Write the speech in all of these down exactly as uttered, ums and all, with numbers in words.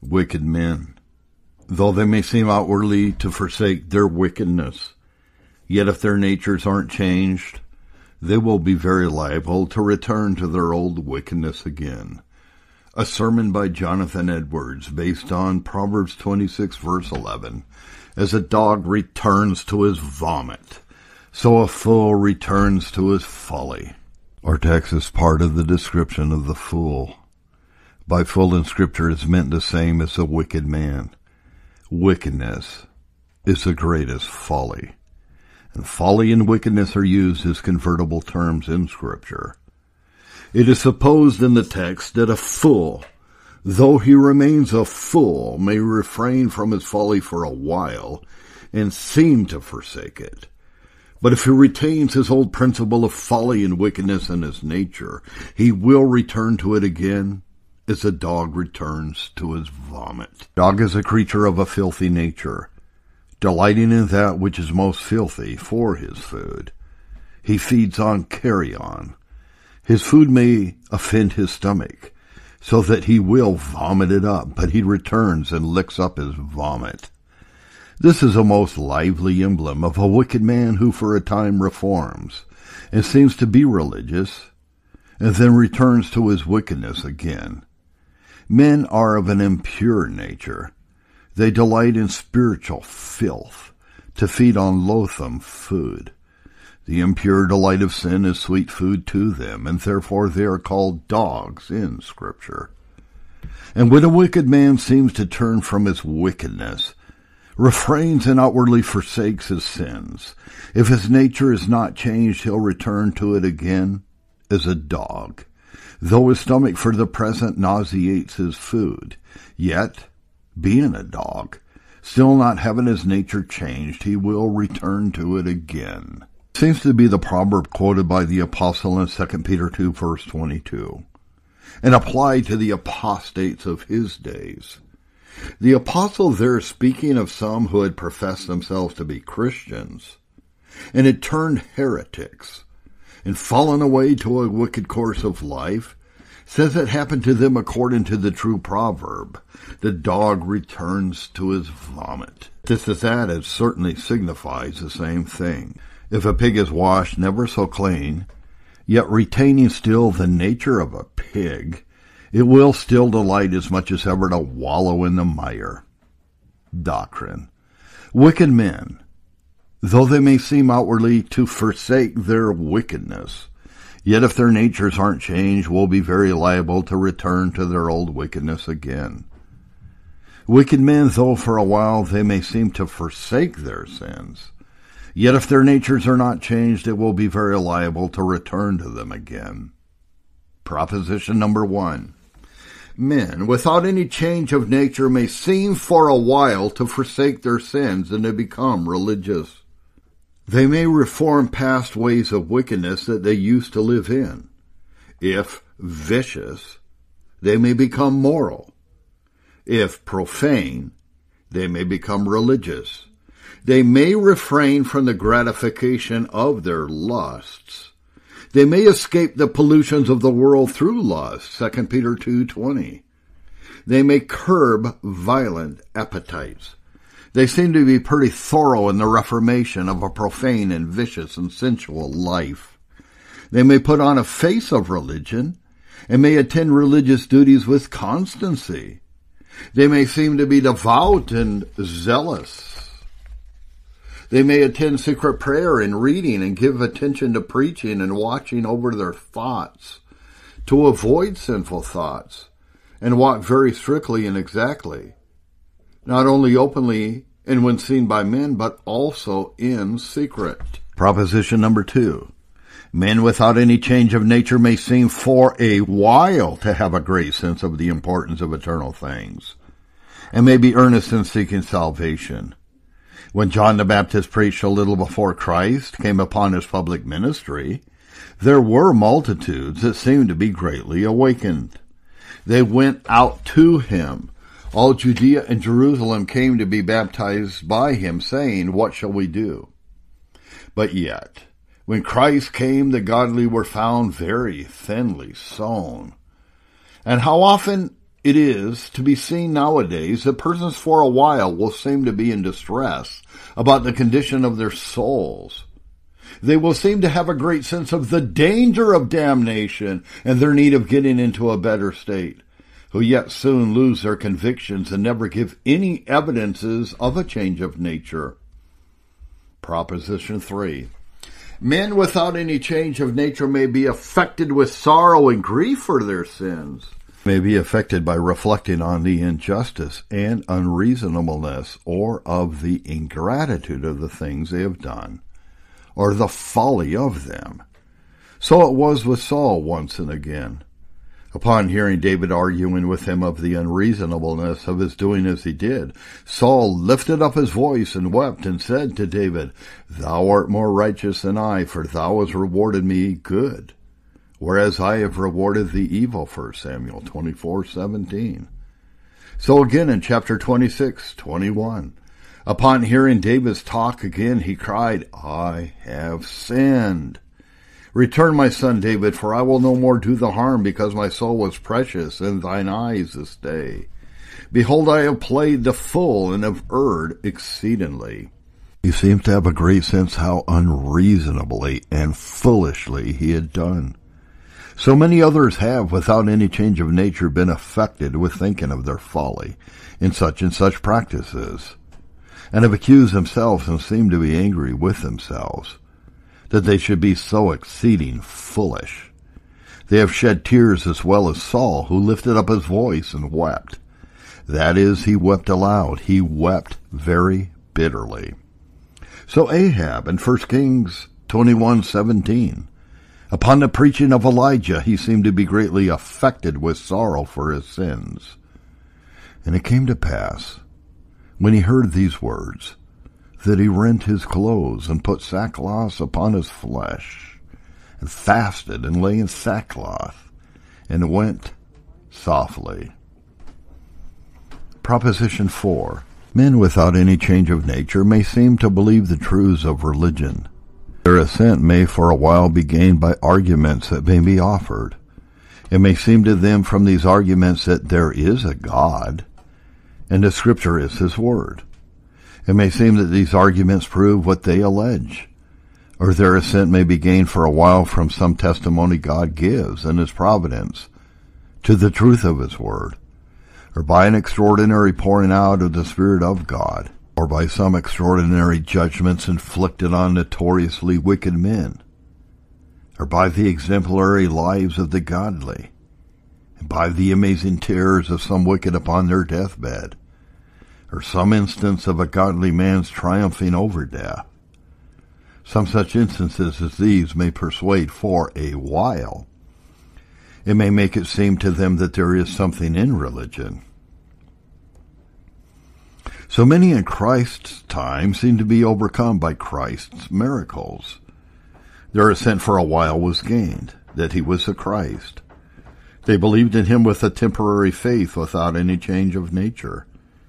wicked men. Though they may seem outwardly to forsake their wickedness, yet if their natures aren't changed, they will be very liable to return to their old wickedness again. A sermon by Jonathan Edwards based on Proverbs twenty-six, verse eleven. As a dog returns to his vomit, so a fool returns to his folly. Our text is part of the description of the fool. By fool in Scripture is meant the same as a wicked man. Wickedness is the greatest folly. And folly and wickedness are used as convertible terms in Scripture. It is supposed in the text that a fool, though he remains a fool, may refrain from his folly for a while and seem to forsake it. But if he retains his old principle of folly and wickedness in his nature, he will return to it again as a dog returns to his vomit. Dog is a creature of a filthy nature, delighting in that which is most filthy for his food. He feeds on carrion. His food may offend his stomach, so that he will vomit it up, but he returns and licks up his vomit. This is a most lively emblem of a wicked man who for a time reforms and seems to be religious, and then returns to his wickedness again. Men are of an impure nature. They delight in spiritual filth to feed on loathsome food. The impure delight of sin is sweet food to them, and therefore they are called dogs in Scripture. And when a wicked man seems to turn from his wickedness, refrains and outwardly forsakes his sins, if his nature is not changed, he'll return to it again as a dog. Though his stomach for the present nauseates his food, yet, being a dog, still not having his nature changed, he will return to it again. Seems to be the proverb quoted by the apostle in Second Peter two, verse twenty-two, and applied to the apostates of his days. The apostle there speaking of some who had professed themselves to be Christians, and had turned heretics, and fallen away to a wicked course of life, says it happened to them according to the true proverb, the dog returns to his vomit. This is that it certainly signifies the same thing. If a pig is washed never so clean, yet retaining still the nature of a pig, it will still delight as much as ever to wallow in the mire. Doctrine. Wicked men, though they may seem outwardly to forsake their wickedness, yet if their natures aren't changed, will be very liable to return to their old wickedness again. Wicked men, though for a while they may seem to forsake their sins, yet if their natures are not changed, it will be very liable to return to them again. Proposition number one. Men, without any change of nature, may seem for a while to forsake their sins and to become religious. They may reform past ways of wickedness that they used to live in. If vicious, they may become moral. If profane, they may become religious. They may refrain from the gratification of their lusts. They may escape the pollutions of the world through lust, Second Peter two twenty. They may curb violent appetites. They seem to be pretty thorough in the reformation of a profane and vicious and sensual life. They may put on a face of religion and may attend religious duties with constancy. They may seem to be devout and zealous. They may attend secret prayer and reading and give attention to preaching and watching over their thoughts to avoid sinful thoughts and walk very strictly and exactly, not only openly and when seen by men, but also in secret. Proposition number two. Men without any change of nature may seem for a while to have a great sense of the importance of eternal things and may be earnest in seeking salvation. When John the Baptist preached a little before Christ came upon his public ministry, there were multitudes that seemed to be greatly awakened. They went out to him. All Judea and Jerusalem came to be baptized by him, saying, "What shall we do?" But yet, when Christ came, the godly were found very thinly sown. And how often it is to be seen nowadays that persons for a while will seem to be in distress about the condition of their souls. They will seem to have a great sense of the danger of damnation and their need of getting into a better state, who yet soon lose their convictions and never give any evidences of a change of nature. Proposition three. Men without any change of nature may be affected with sorrow and grief for their sins, may be affected by reflecting on the injustice and unreasonableness or of the ingratitude of the things they have done, or the folly of them. So it was with Saul once and again. Upon hearing David arguing with him of the unreasonableness of his doing as he did, Saul lifted up his voice and wept and said to David, "Thou art more righteous than I, for thou hast rewarded me good, whereas I have rewarded thee evil." First Samuel twenty-four seventeen. So again in chapter twenty-six twenty-one, upon hearing David's talk again, he cried, "I have sinned. Return, my son David, for I will no more do the harm, because my soul was precious in thine eyes this day. Behold, I have played the fool and have erred exceedingly." He seems to have a great sense how unreasonably and foolishly he had done. So many others have, without any change of nature, been affected with thinking of their folly in such and such practices, and have accused themselves and seem to be angry with themselves that they should be so exceeding foolish. They have shed tears as well as Saul, who lifted up his voice and wept. That is, he wept aloud. He wept very bitterly. So Ahab in First Kings twenty-one seventeen, upon the preaching of Elijah, he seemed to be greatly affected with sorrow for his sins. And it came to pass, when he heard these words, that he rent his clothes and put sackcloth upon his flesh, and fasted and lay in sackcloth, and went softly. Proposition four. Men without any change of nature may seem to believe the truths of religion. Their assent may for a while be gained by arguments that may be offered. It may seem to them from these arguments that there is a God, and the Scripture is his word. It may seem that these arguments prove what they allege, or their assent may be gained for a while from some testimony God gives in his providence to the truth of his word, or by an extraordinary pouring out of the Spirit of God, or by some extraordinary judgments inflicted on notoriously wicked men, or by the exemplary lives of the godly, and by the amazing terrors of some wicked upon their deathbed, or some instance of a godly man's triumphing over death. Some such instances as these may persuade for a while. It may make it seem to them that there is something in religion. So many in Christ's time seemed to be overcome by Christ's miracles. Their assent for a while was gained, that he was the Christ. They believed in him with a temporary faith without any change of nature.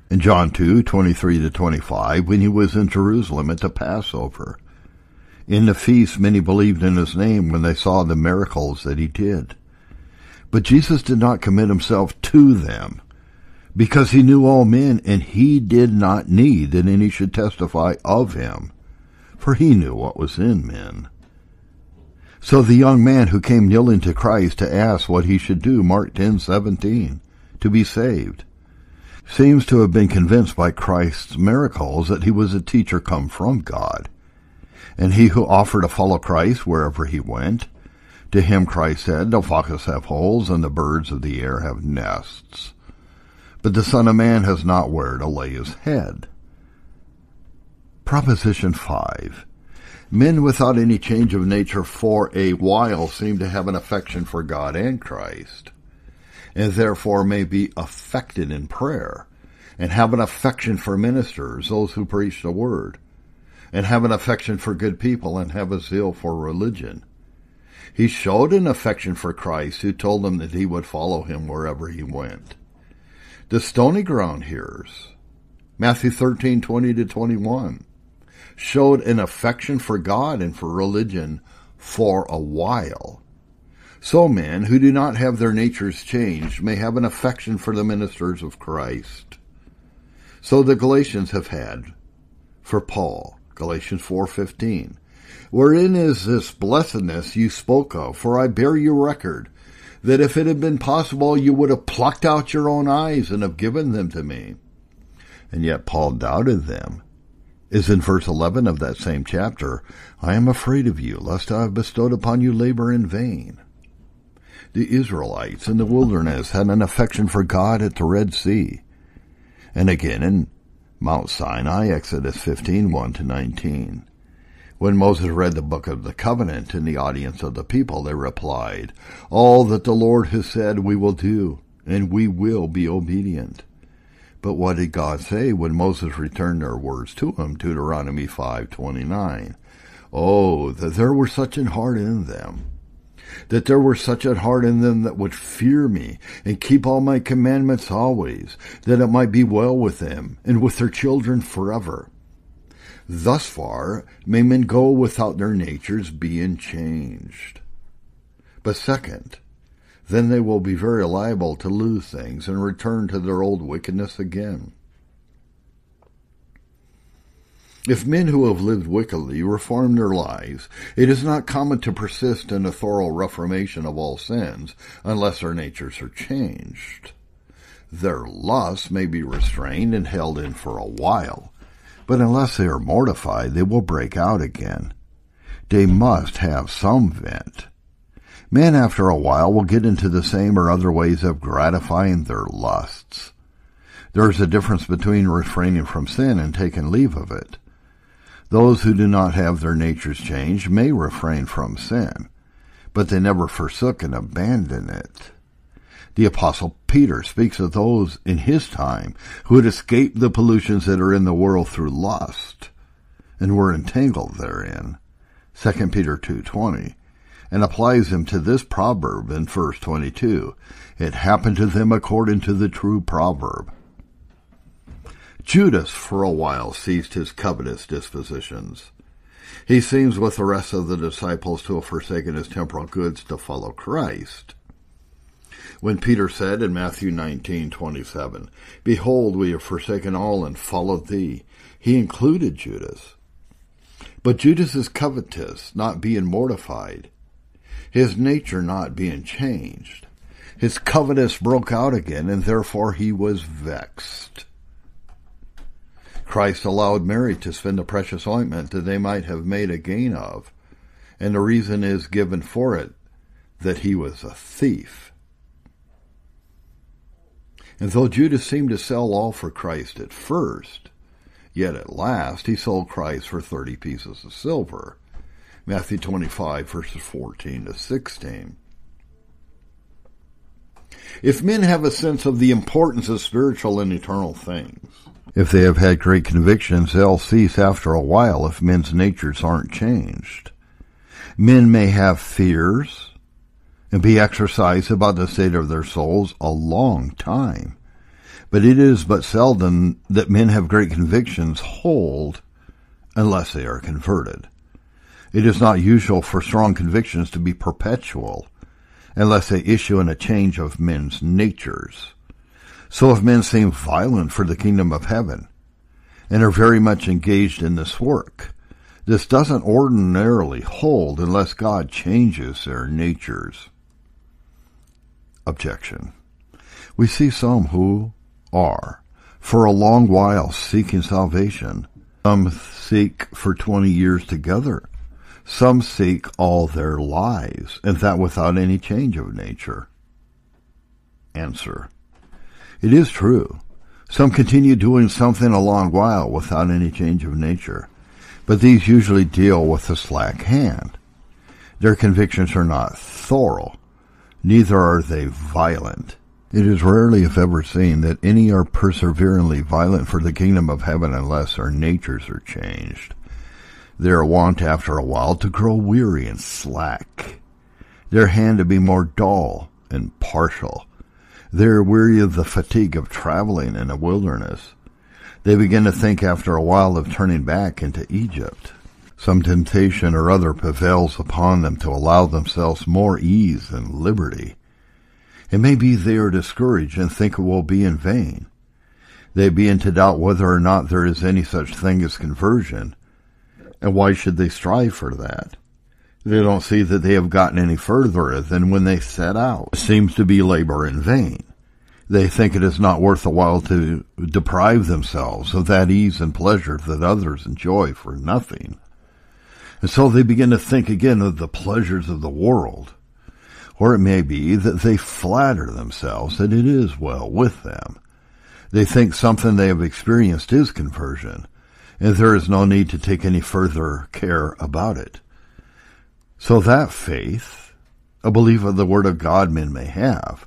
In John two twenty-three to twenty-five, when he was in Jerusalem at the Passover, in the feast many believed in his name when they saw the miracles that he did. But Jesus did not commit himself to them, because he knew all men, and he did not need that any should testify of him, for he knew what was in men. So the young man who came kneeling to Christ to ask what he should do, Mark ten seventeen, to be saved, seems to have been convinced by Christ's miracles that he was a teacher come from God, and he who offered to follow Christ wherever he went. To him Christ said, "The foxes have holes, and the birds of the air have nests, but the Son of Man has not where to lay his head." Proposition five. Men without any change of nature for a while seem to have an affection for God and Christ, and therefore may be affected in prayer, and have an affection for ministers, those who preach the word, and have an affection for good people, and have a zeal for religion. He showed an affection for Christ, who told them that he would follow him wherever he went. The stony ground hearers, Matthew thirteen twenty to twenty-one, showed an affection for God and for religion for a while. So men who do not have their natures changed may have an affection for the ministers of Christ. So the Galatians have had for Paul, Galatians four fifteen, wherein is this blessedness you spoke of, for I bear your record, that if it had been possible you would have plucked out your own eyes and have given them to me. And yet Paul doubted them, is in verse eleven of that same chapter, I am afraid of you, lest I have bestowed upon you labor in vain. The Israelites in the wilderness had an affection for God at the Red Sea, and again in Mount Sinai, Exodus fifteen, one to nineteen. When Moses read the book of the covenant in the audience of the people, they replied, all that the Lord has said we will do, and we will be obedient. But what did God say when Moses returned their words to him? Deuteronomy five twenty-nine. Oh, that there were such an heart in them, that there were such an heart in them that would fear me, and keep all my commandments always, that it might be well with them, and with their children forever. Thus far may men go without their natures being changed. But second, then they will be very liable to lose things and return to their old wickedness again. If men who have lived wickedly reform their lives, it is not common to persist in a thorough reformation of all sins unless their natures are changed. Their lusts may be restrained and held in for a while, but unless they are mortified, they will break out again. They must have some vent. Men, after a while, will get into the same or other ways of gratifying their lusts. There is a difference between refraining from sin and taking leave of it. Those who do not have their natures changed may refrain from sin, but they never forsook and abandoned it. The Apostle Peter speaks of those in his time who had escaped the pollutions that are in the world through lust, and were entangled therein, Second Peter two twenty. And applies them to this proverb in verse twenty-two. It happened to them according to the true proverb. Judas for a while ceased his covetous dispositions. He seems with the rest of the disciples to have forsaken his temporal goods to follow Christ. When Peter said in Matthew nineteen twenty-seven, behold, we have forsaken all and followed thee, he included Judas. But Judas is covetous, not being mortified, his nature not being changed. His covetous broke out again, and therefore he was vexed. Christ allowed Mary to spend the precious ointment that they might have made a gain of, and the reason is given for it that he was a thief. And though Judas seemed to sell all for Christ at first, yet at last he sold Christ for thirty pieces of silver. Matthew twenty-five, verses fourteen to sixteen. If men have a sense of the importance of spiritual and eternal things, if they have had great convictions, they'll cease after a while if men's natures aren't changed. Men may have fears and be exercised about the state of their souls a long time, but it is but seldom that men have great convictions hold unless they are converted. It is not usual for strong convictions to be perpetual, unless they issue in a change of men's natures. So if men seem violent for the kingdom of heaven, and are very much engaged in this work, this doesn't ordinarily hold unless God changes their natures. Objection. We see some who are, for a long while, seeking salvation. Some seek for twenty years together. Some seek all their lives, and that without any change of nature. Answer. It is true. Some continue doing something a long while without any change of nature, but these usually deal with a slack hand. Their convictions are not thorough, neither are they violent. It is rarely, if ever, seen that any are perseveringly violent for the kingdom of heaven unless their natures are changed. They are wont after a while to grow weary and slack, their hand to be more dull and partial. They are weary of the fatigue of traveling in a wilderness. They begin to think after a while of turning back into Egypt. Some temptation or other prevails upon them to allow themselves more ease and liberty. It may be they are discouraged and think it will be in vain. They begin to doubt whether or not there is any such thing as conversion, and why should they strive for that? They don't see that they have gotten any further than when they set out. It seems to be labor in vain. They think it is not worth the while to deprive themselves of that ease and pleasure that others enjoy for nothing. And so they begin to think again of the pleasures of the world. Or it may be that they flatter themselves that it is well with them. They think something they have experienced is conversion, and there is no need to take any further care about it. So that faith, a belief of the Word of God men may have,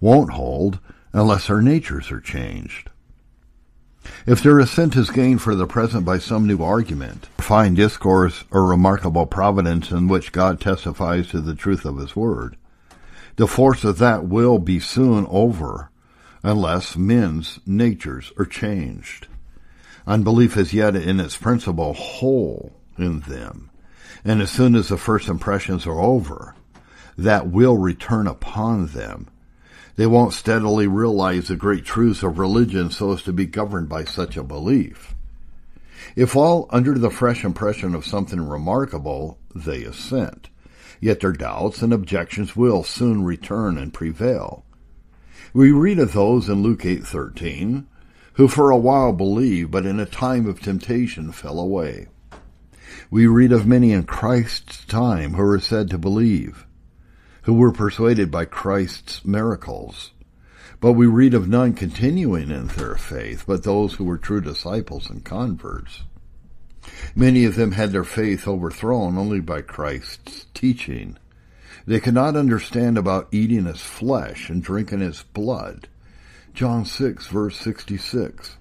won't hold unless our natures are changed. If their assent is gained for the present by some new argument, fine discourse, or remarkable providence in which God testifies to the truth of His Word, the force of that will be soon over unless men's natures are changed. Unbelief is yet in its principle whole in them, and as soon as the first impressions are over, that will return upon them. They won't steadily realize the great truths of religion so as to be governed by such a belief. If all under the fresh impression of something remarkable, they assent, yet their doubts and objections will soon return and prevail. We read of those in Luke eight thirteen, who for a while believed, but in a time of temptation fell away. We read of many in Christ's time who were said to believe, who were persuaded by Christ's miracles. But we read of none continuing in their faith, but those who were true disciples and converts. Many of them had their faith overthrown only by Christ's teaching. They could not understand about eating His flesh and drinking His blood. John six, verse sixty-six.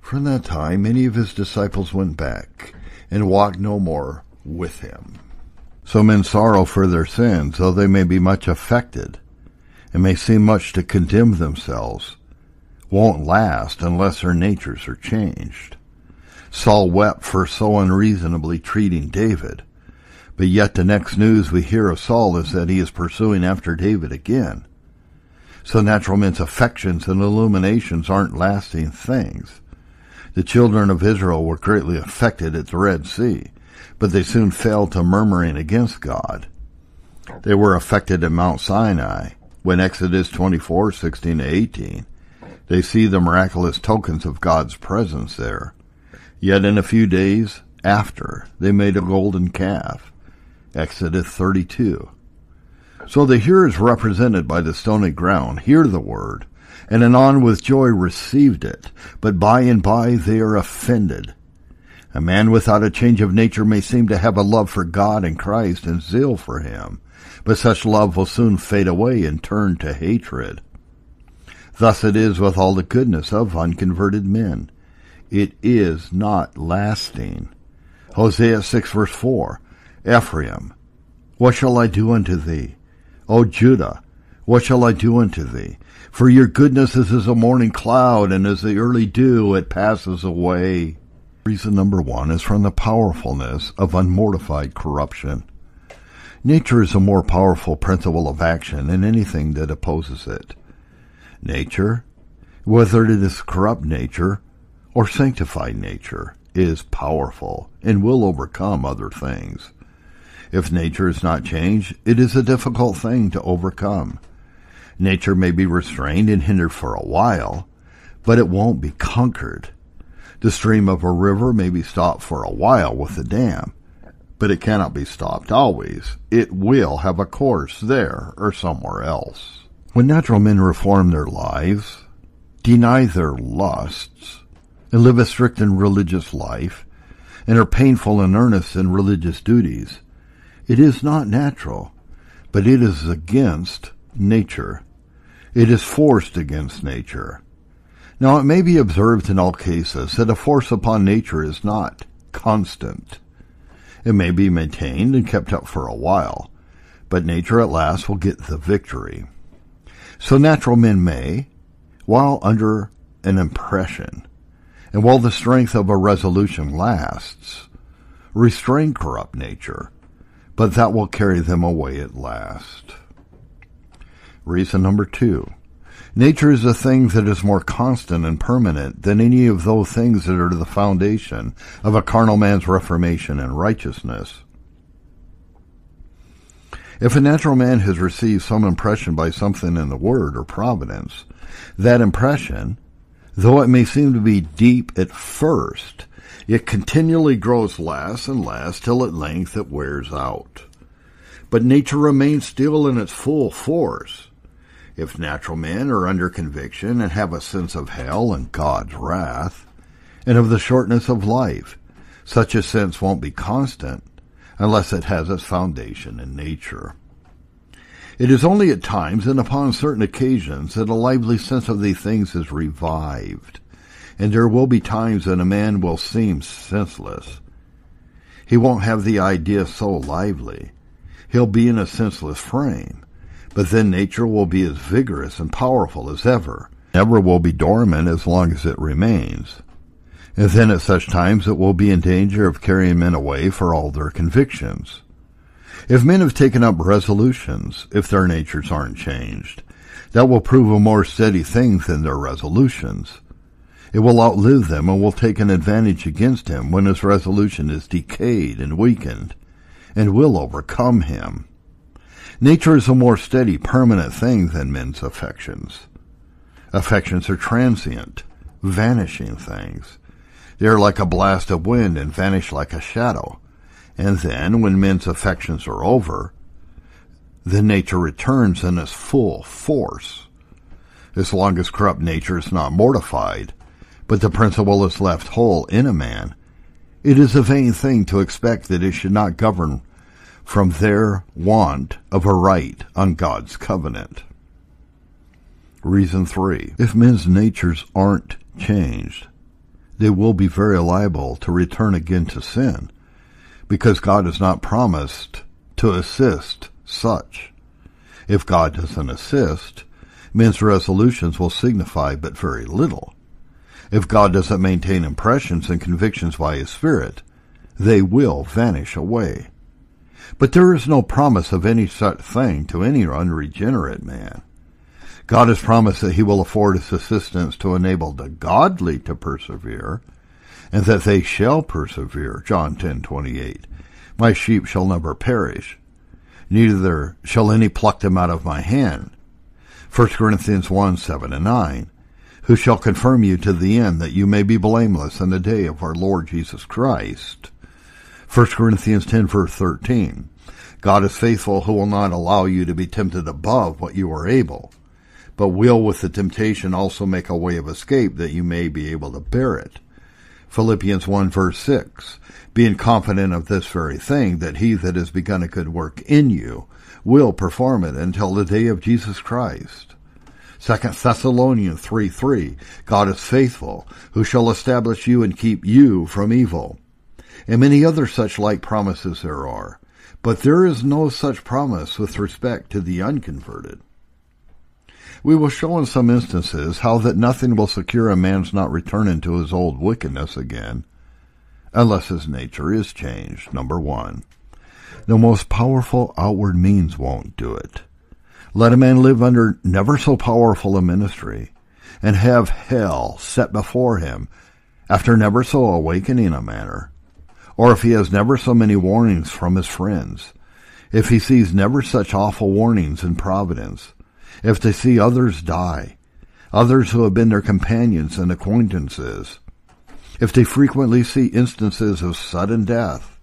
From that time many of His disciples went back and walked no more with Him. So men sorrow for their sins, though they may be much affected, and may seem much to condemn themselves, won't last unless their natures are changed. Saul wept for so unreasonably treating David, but yet the next news we hear of Saul is that he is pursuing after David again. So natural men's affections and illuminations aren't lasting things. The children of Israel were greatly affected at the Red Sea, but they soon fell to murmuring against God. They were affected at Mount Sinai, when Exodus twenty-four sixteen to eighteen, they see the miraculous tokens of God's presence there. Yet in a few days after, they made a golden calf, Exodus thirty-two. So the hearers represented by the stony ground hear the word, and anon with joy received it, but by and by they are offended. A man without a change of nature may seem to have a love for God and Christ and zeal for Him, but such love will soon fade away and turn to hatred. Thus it is with all the goodness of unconverted men. It is not lasting. Hosea six verse four, Ephraim, what shall I do unto thee? O Judah, what shall I do unto thee? For your goodness is as a morning cloud, and as the early dew it passes away. Reason number one is from the powerfulness of unmortified corruption. Nature is a more powerful principle of action than anything that opposes it. Nature, whether it is corrupt nature or sanctified nature, is powerful and will overcome other things. If nature is not changed, it is a difficult thing to overcome. Nature may be restrained and hindered for a while, but it won't be conquered. The stream of a river may be stopped for a while with a dam, but it cannot be stopped always. It will have a course there or somewhere else. When natural men reform their lives, deny their lusts, and live a strict and religious life, and are painful and earnest in religious duties, it is not natural, but it is against nature. It is forced against nature. Now, it may be observed in all cases that a force upon nature is not constant. It may be maintained and kept up for a while, but nature at last will get the victory. So natural men may, while under an impression, and while the strength of a resolution lasts, restrain corrupt nature, but that will carry them away at last. Reason number two. Nature is a thing that is more constant and permanent than any of those things that are the foundation of a carnal man's reformation and righteousness. If a natural man has received some impression by something in the Word or providence, that impression, though it may seem to be deep at first, it continually grows less and less till at length it wears out. But nature remains still in its full force. If natural men are under conviction and have a sense of hell and God's wrath, and of the shortness of life, such a sense won't be constant unless it has its foundation in nature. It is only at times and upon certain occasions that a lively sense of these things is revived, and there will be times when a man will seem senseless. He won't have the idea so lively. He'll be in a senseless frame, but then nature will be as vigorous and powerful as ever. Never will be dormant as long as it remains. And then at such times it will be in danger of carrying men away for all their convictions. If men have taken up resolutions, if their natures aren't changed, that will prove a more steady thing than their resolutions. It will outlive them and will take an advantage against him when his resolution is decayed and weakened, and will overcome him. Nature is a more steady, permanent thing than men's affections. Affections are transient, vanishing things. They are like a blast of wind and vanish like a shadow. And then, when men's affections are over, then nature returns in its full force. As long as corrupt nature is not mortified, but the principle is left whole in a man, it is a vain thing to expect that it should not govern from their want of a right on God's covenant. Reason three. If men's natures aren't changed, they will be very liable to return again to sin, because God has not promised to assist such. If God doesn't assist, men's resolutions will signify but very little. If God doesn't maintain impressions and convictions by His Spirit, they will vanish away. But there is no promise of any such thing to any unregenerate man. God has promised that He will afford His assistance to enable the godly to persevere, and that they shall persevere. John ten twenty-eight. My sheep shall never perish, neither shall any pluck them out of my hand. First Corinthians one, seven and nine. Who shall confirm you to the end, that you may be blameless in the day of our Lord Jesus Christ. First Corinthians ten, verse thirteen. God is faithful, who will not allow you to be tempted above what you are able, but will with the temptation also make a way of escape, that you may be able to bear it. Philippians one, verse six. Being confident of this very thing, that he that has begun a good work in you will perform it until the day of Jesus Christ. Second Thessalonians three, three. God is faithful, who shall establish you and keep you from evil. And many other such like promises there are, but there is no such promise with respect to the unconverted. We will show in some instances how that nothing will secure a man's not returning to his old wickedness again, unless his nature is changed. Number one, the most powerful outward means won't do it. Let a man live under never so powerful a ministry, and have hell set before him after never so awakening a manner, or if he has never so many warnings from his friends, if he sees never such awful warnings in providence, if they see others die, others who have been their companions and acquaintances, if they frequently see instances of sudden death,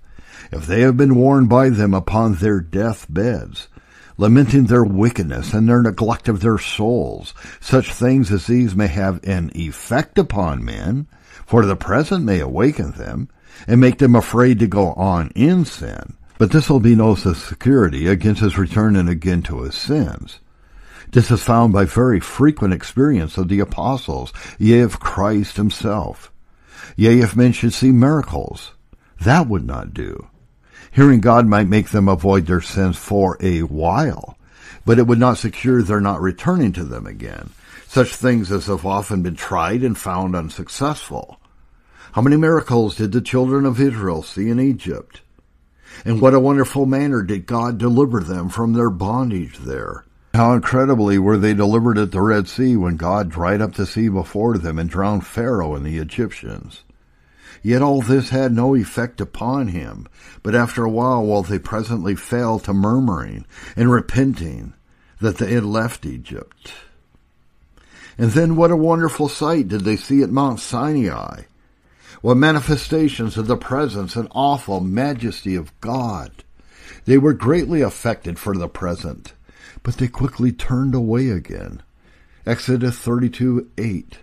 if they have been warned by them upon their death beds, lamenting their wickedness and their neglect of their souls, such things as these may have an effect upon men, for the present may awaken them, and make them afraid to go on in sin. But this will be no security against his returning again to his sins. This is found by very frequent experience of the apostles, yea, of Christ himself. Yea, if men should see miracles, that would not do. Hearing God might make them avoid their sins for a while, but it would not secure their not returning to them again, such things as have often been tried and found unsuccessful. How many miracles did the children of Israel see in Egypt? In what a wonderful manner did God deliver them from their bondage there? How incredibly were they delivered at the Red Sea when God dried up the sea before them and drowned Pharaoh and the Egyptians. Yet all this had no effect upon him, but after a while, while they presently fell to murmuring and repenting that they had left Egypt. And then what a wonderful sight did they see at Mount Sinai. What manifestations of the presence and awful majesty of God. They were greatly affected for the present, but they quickly turned away again. Exodus thirty-two eight.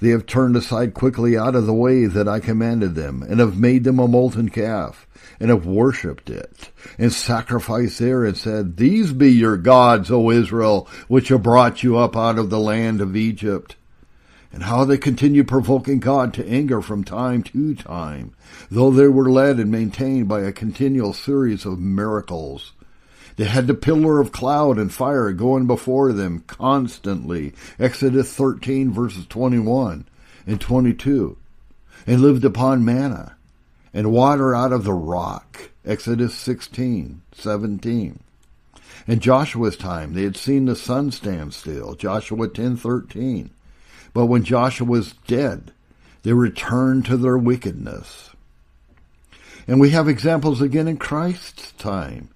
They have turned aside quickly out of the way that I commanded them, and have made them a molten calf, and have worshipped it, and sacrificed there, and said, These be your gods, O Israel, which have brought you up out of the land of Egypt. And how they continued provoking God to anger from time to time, though they were led and maintained by a continual series of miracles. They had the pillar of cloud and fire going before them constantly, Exodus thirteen, verses twenty-one and twenty-two, and lived upon manna and water out of the rock, Exodus sixteen, seventeen. In Joshua's time, they had seen the sun stand still, Joshua ten, thirteen. But when Joshua was dead, they returned to their wickedness. And we have examples again in Christ's time.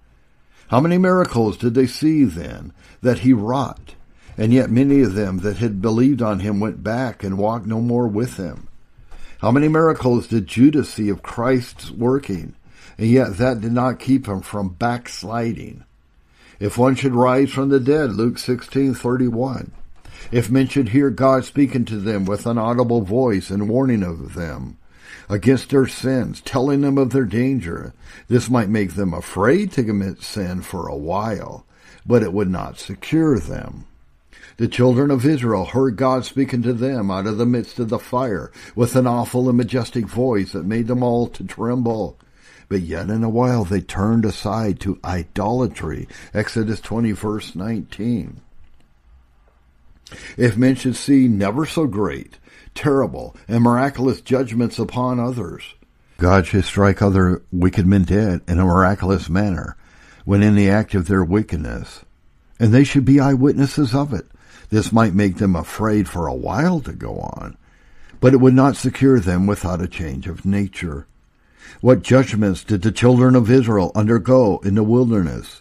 How many miracles did they see then that he wrought? And yet many of them that had believed on him went back and walked no more with him. How many miracles did Judas see of Christ's working? And yet that did not keep him from backsliding. If one should rise from the dead, Luke sixteen thirty-one. If men should hear God speaking to them with an audible voice and warning of them against their sins, telling them of their danger, this might make them afraid to commit sin for a while, but it would not secure them. The children of Israel heard God speaking to them out of the midst of the fire with an awful and majestic voice that made them all to tremble. But yet in a while they turned aside to idolatry. Exodus twenty, verse nineteen. If men should see never so great, terrible, and miraculous judgments upon others, God should strike other wicked men dead in a miraculous manner when in the act of their wickedness, and they should be eyewitnesses of it. This might make them afraid for a while to go on, but it would not secure them without a change of nature. What judgments did the children of Israel undergo in the wilderness?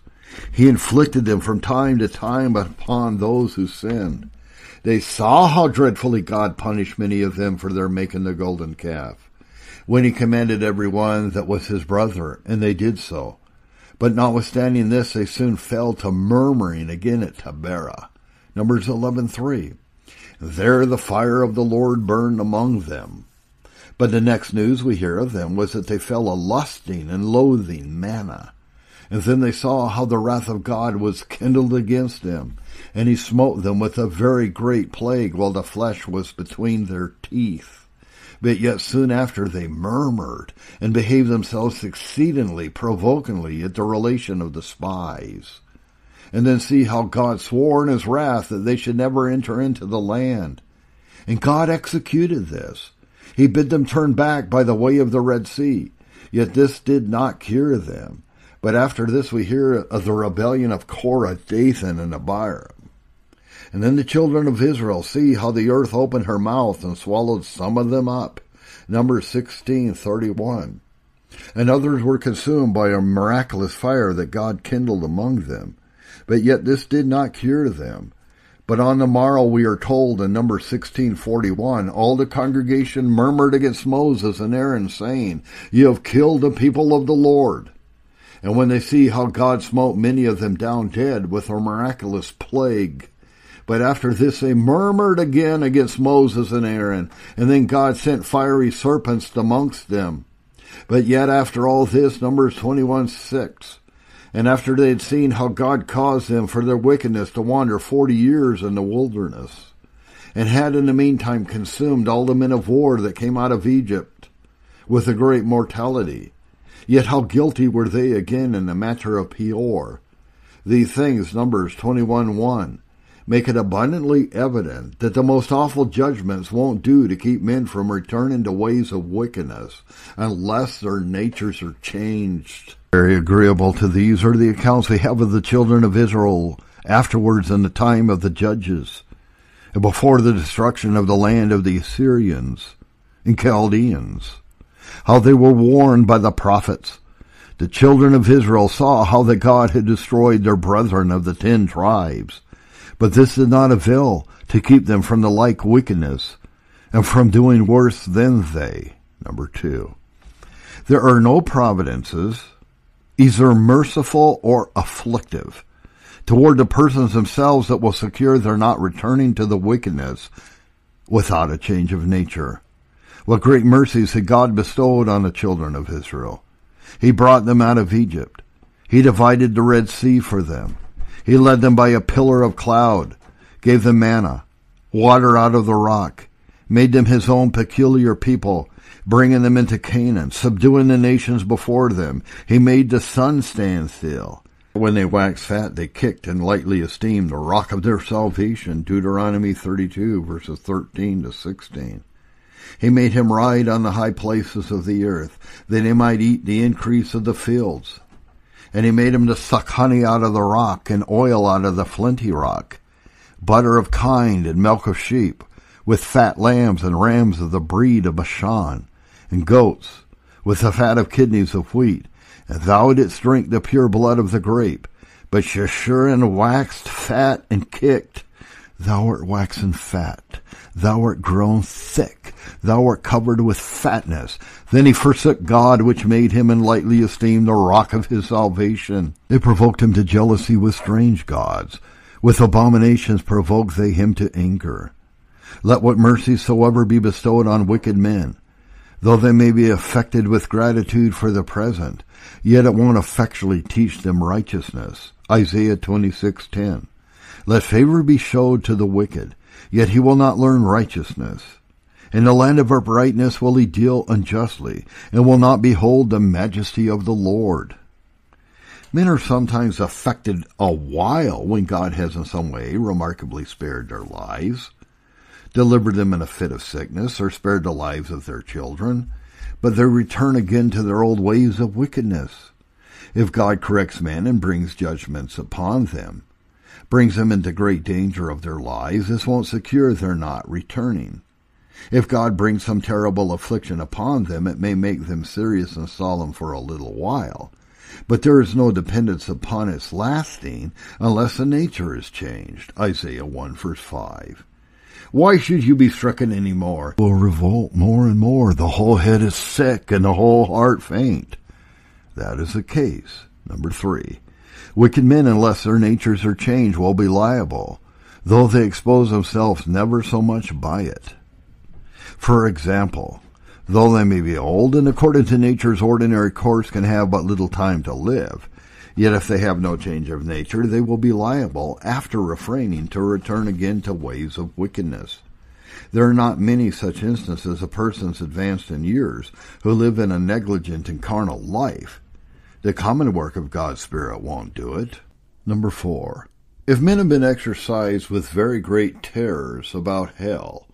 He inflicted them from time to time upon those who sinned. They saw how dreadfully God punished many of them for their making the golden calf, when he commanded every one that was his brother, and they did so. But notwithstanding this, they soon fell to murmuring again at Taberah. Numbers eleven three. There the fire of the Lord burned among them. But the next news we hear of them was that they fell a lusting and loathing manna. And then they saw how the wrath of God was kindled against them, and he smote them with a very great plague while the flesh was between their teeth. But yet soon after they murmured, and behaved themselves exceedingly provokingly at the relation of the spies. And then see how God swore in his wrath that they should never enter into the land. And God executed this. He bid them turn back by the way of the Red Sea. Yet this did not cure them. But after this we hear of the rebellion of Korah, Dathan, and Abiram. And then the children of Israel see how the earth opened her mouth and swallowed some of them up. Numbers sixteen thirty-one. And others were consumed by a miraculous fire that God kindled among them. But yet this did not cure them. But on the morrow we are told in Numbers sixteen forty-one, all the congregation murmured against Moses and Aaron, saying, You have killed the people of the Lord. And when they see how God smote many of them down dead with a miraculous plague. But after this they murmured again against Moses and Aaron, and then God sent fiery serpents amongst them. But yet after all this, Numbers twenty-one six, and after they had seen how God caused them for their wickedness to wander forty years in the wilderness, and had in the meantime consumed all the men of war that came out of Egypt with a great mortality, yet how guilty were they again in the matter of Peor. These things, Numbers twenty-one one. make it abundantly evident that the most awful judgments won't do to keep men from returning to ways of wickedness unless their natures are changed. Very agreeable to these are the accounts we have of the children of Israel afterwards in the time of the judges, and before the destruction of the land of the Assyrians and Chaldeans, how they were warned by the prophets. The children of Israel saw how that God had destroyed their brethren of the ten tribes, but this did not avail to keep them from the like wickedness and from doing worse than they. Number two, there are no providences, either merciful or afflictive, toward the persons themselves that will secure their not returning to the wickedness without a change of nature. What great mercies had God bestowed on the children of Israel! He brought them out of Egypt. He divided the Red Sea for them. He led them by a pillar of cloud, gave them manna, water out of the rock, made them his own peculiar people, bringing them into Canaan, subduing the nations before them. He made the sun stand still. When they waxed fat, they kicked and lightly esteemed the rock of their salvation. Deuteronomy thirty-two, verses thirteen to sixteen. He made him ride on the high places of the earth, that he might eat the increase of the fields. And he made him to suck honey out of the rock, and oil out of the flinty rock, butter of kine and milk of sheep, with fat lambs and rams of the breed of Bashan, and goats, with the fat of kidneys of wheat. And thou didst drink the pure blood of the grape, but Jeshurun waxed fat and kicked. Thou art waxen fat, thou art grown thick, thou art covered with fatness. Then he forsook God, which made him, and lightly esteemed the rock of his salvation. They provoked him to jealousy with strange gods. With abominations provoked they him to anger. Let what mercy soever be bestowed on wicked men, though they may be affected with gratitude for the present, yet it won't effectually teach them righteousness. Isaiah twenty-six ten. Let favor be showed to the wicked, yet he will not learn righteousness. In the land of uprightness will he deal unjustly, and will not behold the majesty of the Lord. Men are sometimes affected a while when God has in some way remarkably spared their lives, delivered them in a fit of sickness, or spared the lives of their children, but they return again to their old ways of wickedness. If God corrects men and brings judgments upon them, brings them into great danger of their lives, this won't secure their not returning. If God brings some terrible affliction upon them, it may make them serious and solemn for a little while, but there is no dependence upon its lasting unless the nature is changed. Isaiah one, verse five. Why should you be stricken any more? Will revolt more and more. The whole head is sick and the whole heart faint. That is the case. Number three. Wicked men, unless their natures are changed, will be liable, though they expose themselves never so much by it. For example, though they may be old, and according to nature's ordinary course can have but little time to live, yet if they have no change of nature, they will be liable, after refraining, to return again to ways of wickedness. There are not many such instances of persons advanced in years who live in a negligent and carnal life. The common work of God's Spirit won't do it. Number four. If men have been exercised with very great terrors about hell,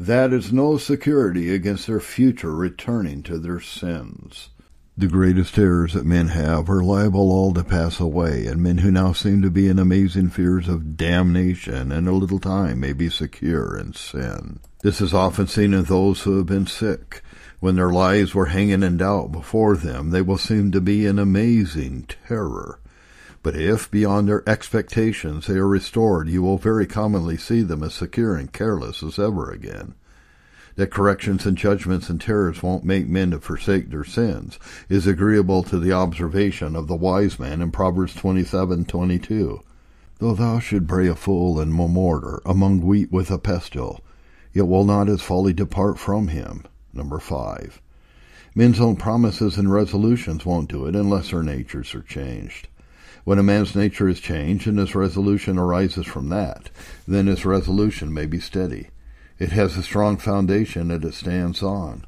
that is no security against their future returning to their sins. The greatest terrors that men have are liable all to pass away, and men who now seem to be in amazing fears of damnation in a little time may be secure in sin. This is often seen in those who have been sick. When their lives were hanging in doubt before them, they will seem to be in amazing terror. But if, beyond their expectations, they are restored, you will very commonly see them as secure and careless as ever again. That corrections and judgments and terrors won't make men to forsake their sins is agreeable to the observation of the wise man in Proverbs twenty-seven twenty-two. Though thou should bray a fool in mortar among wheat with a pestle, yet will not his folly depart from him. Number five. Men's own promises and resolutions won't do it unless their natures are changed. When a man's nature is changed and his resolution arises from that, then his resolution may be steady. It has a strong foundation that it stands on.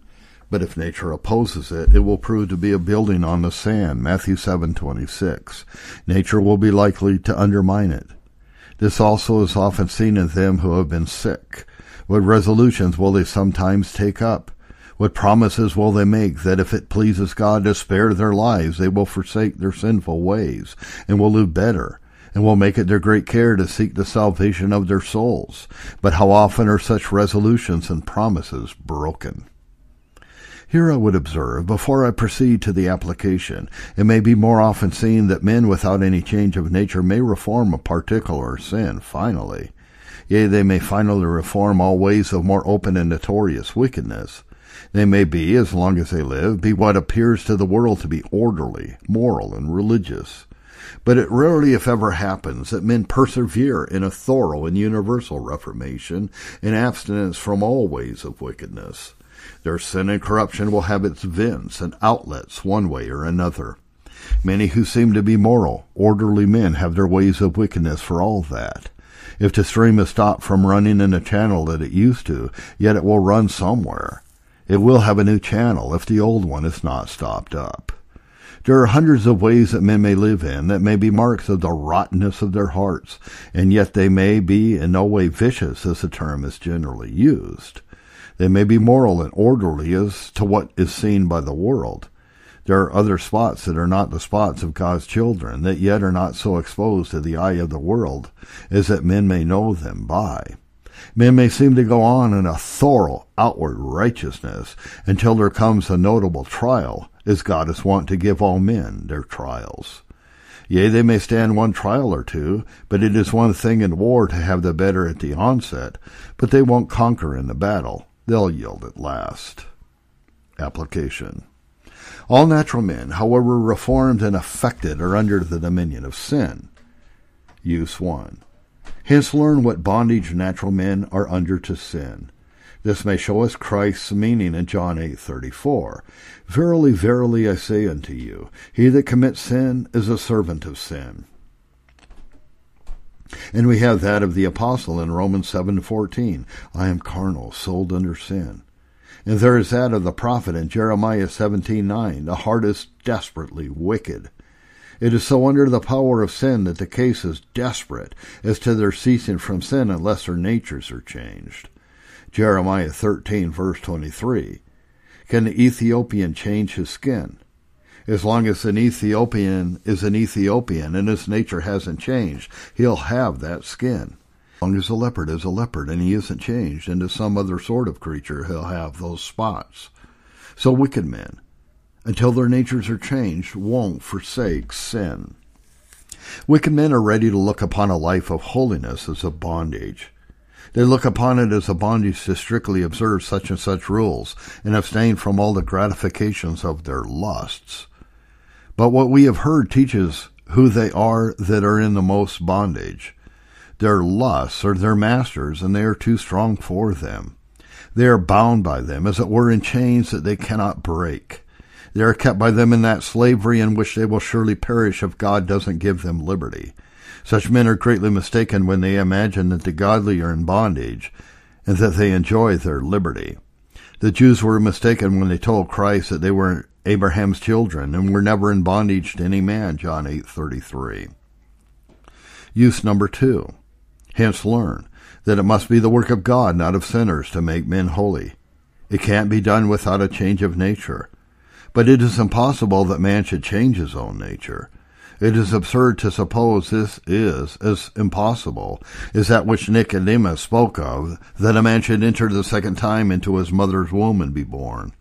But if nature opposes it, it will prove to be a building on the sand. Matthew seven twenty-six. Nature will be likely to undermine it. This also is often seen in them who have been sick. What resolutions will they sometimes take up? What promises will they make that if it pleases God to spare their lives, they will forsake their sinful ways and will live better, and will make it their great care to seek the salvation of their souls? But how often are such resolutions and promises broken? Here I would observe, before I proceed to the application, it may be more often seen that men without any change of nature may reform a particular sin finally. Yea, they may finally reform all ways of more open and notorious wickedness. They may be, as long as they live, be what appears to the world to be orderly, moral, and religious. But it rarely, if ever, happens that men persevere in a thorough and universal reformation and abstinence from all ways of wickedness. Their sin and corruption will have its vents and outlets one way or another. Many who seem to be moral, orderly men have their ways of wickedness for all that. If the stream is stopped from running in a channel that it used to, yet it will run somewhere. It will have a new channel if the old one is not stopped up. There are hundreds of ways that men may live in that may be marks of the rottenness of their hearts, and yet they may be in no way vicious, as the term is generally used. They may be moral and orderly as to what is seen by the world. There are other spots that are not the spots of God's children, that yet are not so exposed to the eye of the world as that men may know them by. Men may seem to go on in a thorough outward righteousness until there comes a notable trial, as God is wont to give all men their trials. Yea, they may stand one trial or two, but it is one thing in war to have the better at the onset, but they won't conquer in the battle. They'll yield at last. Application. All natural men, however reformed and affected, are under the dominion of sin. Use one. Hence learn what bondage natural men are under to sin. This may show us Christ's meaning in John eight thirty-four. Verily, verily, I say unto you, he that commits sin is a servant of sin. And we have that of the apostle in Romans seven fourteen, I am carnal, sold under sin. And there is that of the prophet in Jeremiah seventeen nine, the heart is desperately wicked. It is so under the power of sin that the case is desperate as to their ceasing from sin unless their natures are changed. Jeremiah thirteen verse twenty-three, can the Ethiopian change his skin? As long as an Ethiopian is an Ethiopian and his nature hasn't changed, he'll have that skin. As long as a leopard is a leopard and he isn't changed into some other sort of creature, he'll have those spots. So wicked men, until their natures are changed, won't forsake sin. Wicked men are ready to look upon a life of holiness as a bondage. They look upon it as a bondage to strictly observe such and such rules and abstain from all the gratifications of their lusts. But what we have heard teaches who they are that are in the most bondage. Their lusts are their masters, and they are too strong for them. They are bound by them, as it were, in chains that they cannot break. They are kept by them in that slavery in which they will surely perish if God doesn't give them liberty. Such men are greatly mistaken when they imagine that the godly are in bondage, and that they enjoy their liberty. The Jews were mistaken when they told Christ that they were Abraham's children and were never in bondage to any man, John eight thirty-three. Use number two. Hence learn that it must be the work of God, not of sinners, to make men holy. It can't be done without a change of nature. But it is impossible that man should change his own nature. It is absurd to suppose this is as impossible as that which Nicodemus spoke of, that a man should enter the second time into his mother's womb and be born.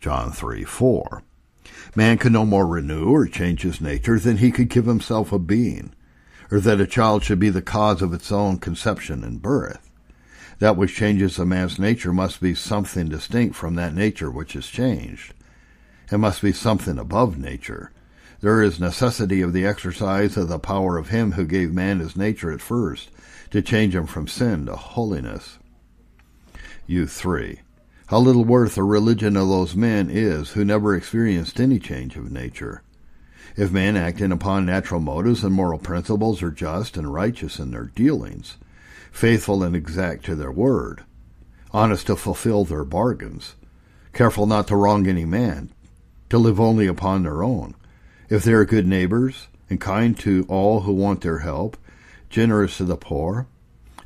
John three four. Man could no more renew or change his nature than he could give himself a being, or that a child should be the cause of its own conception and birth. That which changes a man's nature must be something distinct from that nature which is changed. It must be something above nature. There is necessity of the exercise of the power of him who gave man his nature at first, to change him from sin to holiness. U three. How little worth the religion of those men is who never experienced any change of nature. If men acting upon natural motives and moral principles are just and righteous in their dealings, faithful and exact to their word, honest to fulfill their bargains, careful not to wrong any man, to live only upon their own, if they are good neighbors and kind to all who want their help, generous to the poor,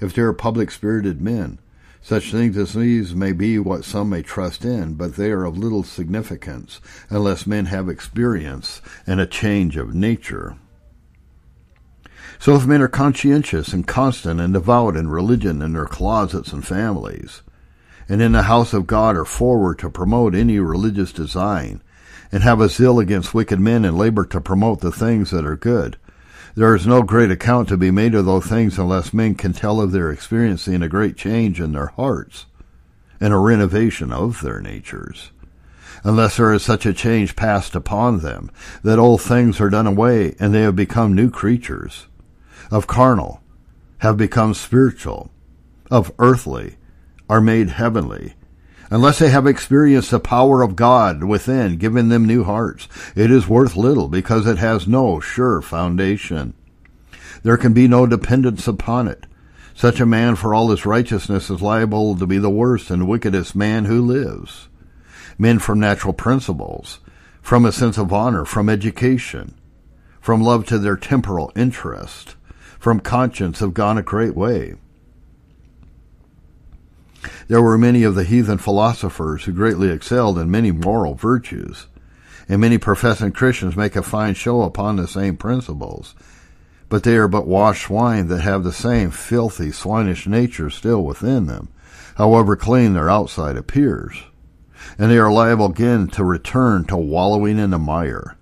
if they are public-spirited men. Such things as these may be what some may trust in, but they are of little significance, unless men have experience and a change of nature. So if men are conscientious and constant and devout in religion in their closets and families, and in the house of God are forward to promote any religious design, and have a zeal against wicked men and labor to promote the things that are good, there is no great account to be made of those things unless men can tell of their experiencing a great change in their hearts and a renovation of their natures, unless there is such a change passed upon them that old things are done away and they have become new creatures, of carnal, have become spiritual, of earthly, are made heavenly, unless they have experienced the power of God within, giving them new hearts. It is worth little, because it has no sure foundation. There can be no dependence upon it. Such a man, for all his righteousness, is liable to be the worst and wickedest man who lives. Men from natural principles, from a sense of honor, from education, from love to their temporal interest, from conscience have gone a great way. There were many of the heathen philosophers who greatly excelled in many moral virtues, and many professing Christians make a fine show upon the same principles, but they are but washed swine that have the same filthy, swinish nature still within them, however clean their outside appears, and they are liable again to return to wallowing in the mire.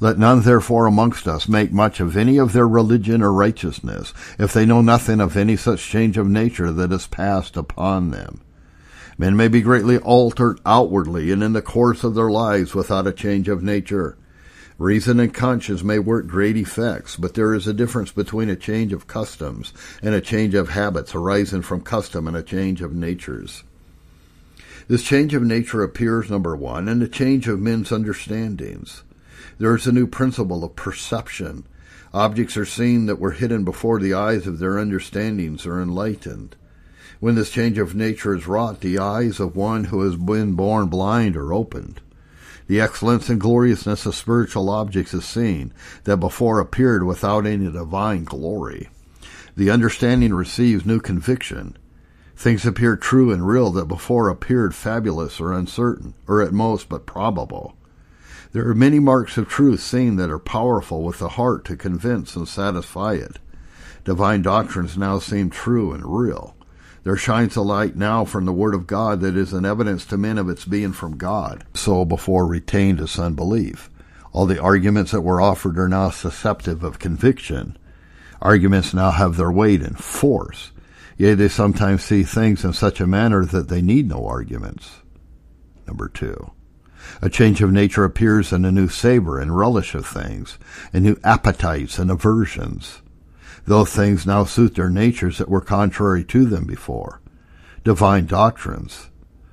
Let none therefore amongst us make much of any of their religion or righteousness, if they know nothing of any such change of nature that is passed upon them. Men may be greatly altered outwardly and in the course of their lives without a change of nature. Reason and conscience may work great effects, but there is a difference between a change of customs and a change of habits arising from custom and a change of natures. This change of nature appears, number one, in the change of men's understandings. There is a new principle of perception. Objects are seen that were hidden before the eyes of their understandings are enlightened. When this change of nature is wrought, the eyes of one who has been born blind are opened. The excellence and gloriousness of spiritual objects is seen that before appeared without any divine glory. The understanding receives new conviction. Things appear true and real that before appeared fabulous or uncertain, or at most but probable. There are many marks of truth seen that are powerful with the heart to convince and satisfy it. Divine doctrines now seem true and real. There shines a light now from the Word of God that is an evidence to men of its being from God, so before retained as unbelief. All the arguments that were offered are now susceptible of conviction. Arguments now have their weight and force. Yea, they sometimes see things in such a manner that they need no arguments. Number two. A change of nature appears in a new savor and relish of things, and new appetites and aversions. Those things now suit their natures that were contrary to them before. Divine doctrines,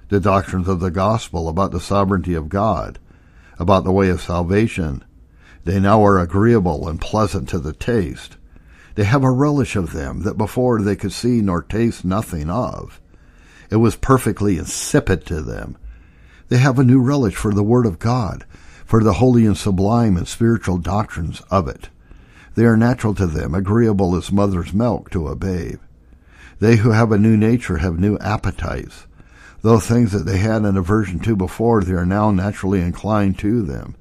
the doctrines of the gospel about the sovereignty of God, about the way of salvation, they now are agreeable and pleasant to the taste. They have a relish of them that before they could see nor taste nothing of. It was perfectly insipid to them. They have a new relish for the Word of God, for the holy and sublime and spiritual doctrines of it. They are natural to them, agreeable as mother's milk to a babe. They who have a new nature have new appetites. Those things that they had an aversion to before, they are now naturally inclined to them.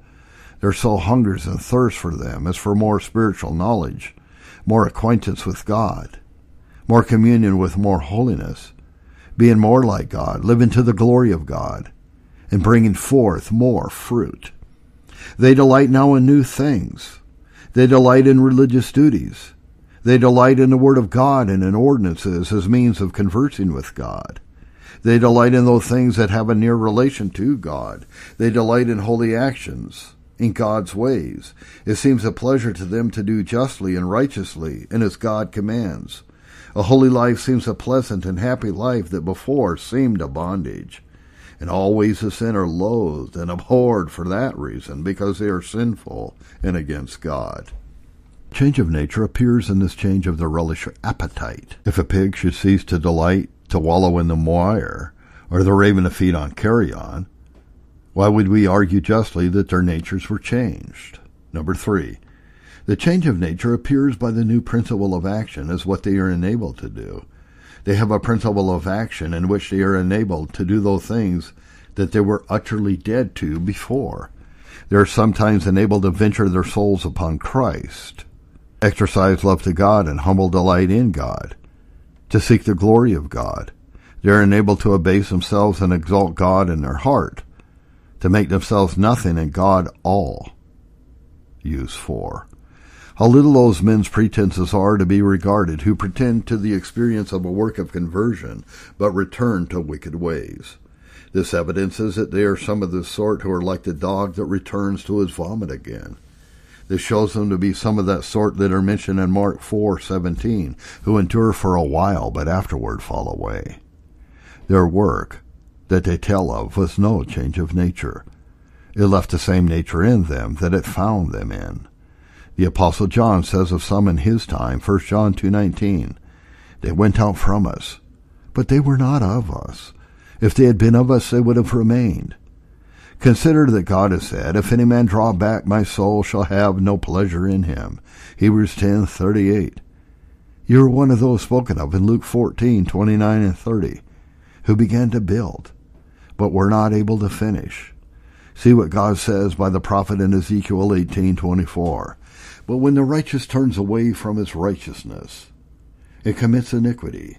Their soul hungers and thirsts for them as for more spiritual knowledge, more acquaintance with God, more communion with more holiness, being more like God, living to the glory of God, and bringing forth more fruit. They delight now in new things. They delight in religious duties. They delight in the Word of God and in ordinances as means of conversing with God. They delight in those things that have a near relation to God. They delight in holy actions, in God's ways. It seems a pleasure to them to do justly and righteously, and as God commands. A holy life seems a pleasant and happy life that before seemed a bondage. And always the sin are loathed and abhorred for that reason, because they are sinful and against God. Change of nature appears in this change of the relish or appetite. If a pig should cease to delight to wallow in the mire, or the raven to feed on carrion, why would we argue justly that their natures were changed? Number three, The change of nature appears by the new principle of action as what they are enabled to do. They have a principle of action in which they are enabled to do those things that they were utterly dead to before. They are sometimes enabled to venture their souls upon Christ, exercise love to God and humble delight in God, to seek the glory of God. They are enabled to abase themselves and exalt God in their heart, to make themselves nothing and God all. Use four. How little those men's pretenses are to be regarded who pretend to the experience of a work of conversion, but return to wicked ways. This evidences that they are some of the sort who are like the dog that returns to his vomit again. This shows them to be some of that sort that are mentioned in Mark four seventeen, who endure for a while, but afterward fall away. Their work that they tell of was no change of nature. It left the same nature in them that it found them in. The Apostle John says of some in his time, First John two nineteen, "They went out from us, but they were not of us. If they had been of us, they would have remained. Consider that God has said, If any man draw back, my soul shall have no pleasure in him." Hebrews ten thirty-eight. You are one of those spoken of in Luke fourteen twenty-nine and thirty, who began to build, but were not able to finish. See what God says by the prophet in Ezekiel eighteen twenty-four. "But when the righteous turns away from his righteousness, and commits iniquity,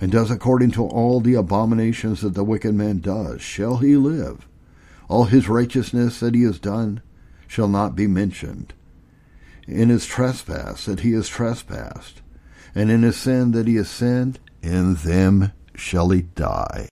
and does according to all the abominations that the wicked man does, shall he live? All his righteousness that he has done shall not be mentioned. In his trespass that he has trespassed, and in his sin that he has sinned, in them shall he die."